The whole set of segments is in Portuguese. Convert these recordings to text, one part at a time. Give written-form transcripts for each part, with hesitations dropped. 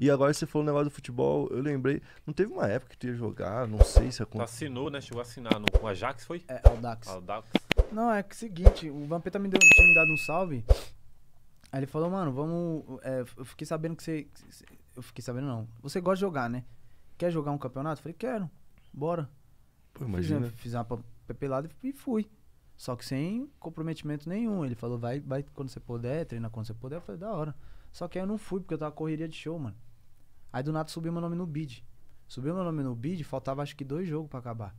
E agora você falou o negócio do futebol, eu lembrei, não teve uma época que tu ia jogar, não sei se aconteceu. Assinou, né? Chegou a assinar no, com o Ajax, foi? É, Aldax. Aldax. Não, é que seguinte, o Vampeta tinha me dado um salve, aí ele falou, mano, vamos... É, eu fiquei sabendo que você... Eu fiquei sabendo não, você gosta de jogar, né? Quer jogar um campeonato? Eu falei, quero, bora. Pô, imagina. Fiz uma papelada e fui. Só que sem comprometimento nenhum. Ele falou, vai quando você puder, treina quando você puder. Eu falei, da hora. Só que aí eu não fui, porque eu tava correria de show, mano. Aí do nada subiu meu nome no BID. Subiu meu nome no BID, faltava acho que 2 jogos pra acabar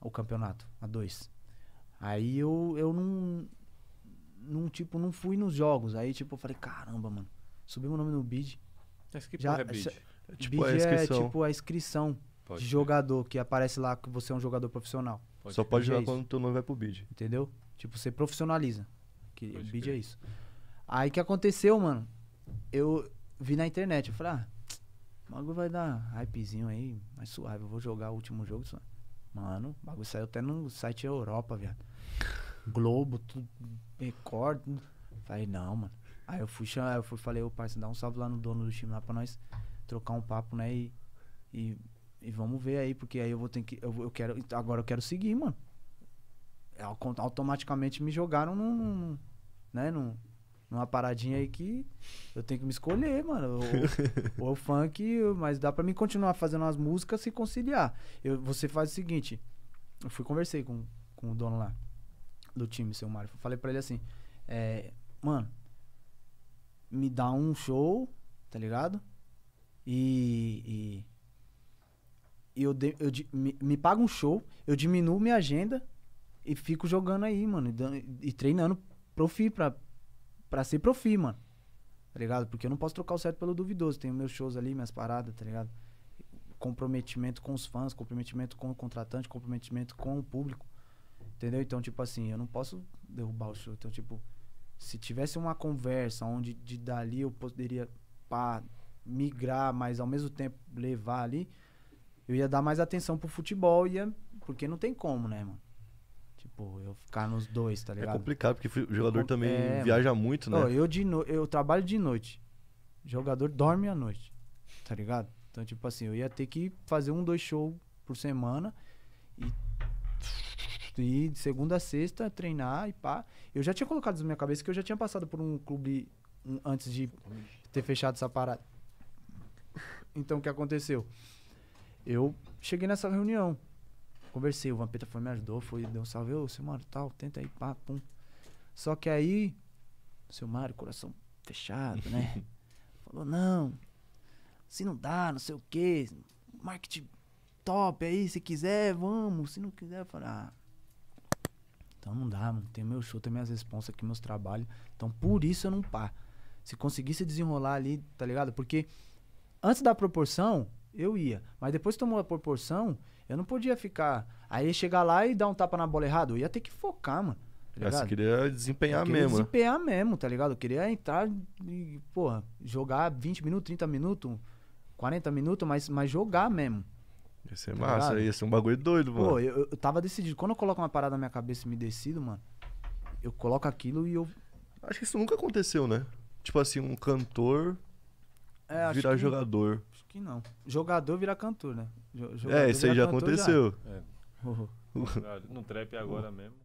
o campeonato, a 2. Aí eu não fui nos jogos. Aí tipo, eu falei, caramba, mano, subiu meu nome no BID. Mas que porra é BID? É tipo a inscrição de jogador, que aparece lá que você é um jogador profissional. Só pode jogar quando o teu nome vai pro BID. Entendeu? Tipo, você profissionaliza. Que o BID é isso. Aí que aconteceu, mano? Eu vi na internet, eu falei, ah, o bagulho vai dar hypezinho aí, mas suave, eu vou jogar o último jogo. Suave. Mano, o bagulho saiu até no site Europa, viado. Globo, tudo, Record. Falei, não, mano. Aí eu fui, falei, ô parceiro, dá um salve lá no dono do time lá pra nós trocar um papo, né? E vamos ver aí, porque aí eu vou ter que... agora eu quero seguir, mano. Automaticamente me jogaram num... Né? Numa paradinha aí que eu tenho que me escolher, mano. Ou funk, mas dá pra mim continuar fazendo as músicas e conciliar. Você faz o seguinte, eu fui conversei com o dono lá do time, seu Mário. Falei pra ele assim, mano, me dá um show, tá ligado? Me paga um show, eu diminuo minha agenda e fico jogando aí, mano, e treinando profi pra ser profi, mano, tá ligado? Porque eu não posso trocar o certo pelo duvidoso, tenho meus shows ali, minhas paradas, tá ligado? Comprometimento com os fãs, comprometimento com o contratante, comprometimento com o público, entendeu? Então, tipo assim, eu não posso derrubar o show, então, tipo, se tivesse uma conversa onde dali eu poderia, pá, migrar, mas ao mesmo tempo levar ali, eu ia dar mais atenção pro futebol, porque não tem como, né, mano? Tipo, eu ficar nos dois, tá ligado? É complicado, porque o jogador também viaja muito, né? Eu trabalho de noite. O jogador dorme à noite, tá ligado? Então, tipo assim, eu ia ter que fazer 1, 2 shows por semana e de segunda a sexta treinar e pá. Eu já tinha colocado na minha cabeça que eu já tinha passado por um clube antes de ter fechado essa parada. Então, o que aconteceu? Eu cheguei nessa reunião, conversei, o Vampeta foi, me ajudou, foi, deu um salve, ô, seu Mário, tal, tenta aí, pá, pum. Só que aí, seu Mário, coração fechado, né? Falou, não, se não dá, não sei o quê, marketing top aí, se quiser, vamos, se não quiser, eu falei, ah, então não dá, mano, tem meu show, tem minhas responsas aqui, meus trabalhos, então por isso eu não pá. Se conseguisse desenrolar ali, tá ligado? Porque antes da proporção... eu ia, mas depois que tomou a proporção, eu não podia ficar, aí chegar lá e dar um tapa na bola errado, eu ia ter que focar, mano, tá ligado? Você queria desempenhar mesmo. Desempenhar mesmo, tá ligado? Eu queria entrar e, porra, jogar 20 minutos, 30 minutos, 40 minutos, mas jogar mesmo. Ia ser massa, ia ser um bagulho doido, mano. Pô, eu tava decidido, quando eu coloco uma parada na minha cabeça e me decido, mano, eu coloco aquilo e eu... Acho que isso nunca aconteceu, né? Tipo assim, um cantor... virar jogador. Acho que não. Jogador virar cantor, né? Isso aí já aconteceu. Já. É. No trap agora mesmo.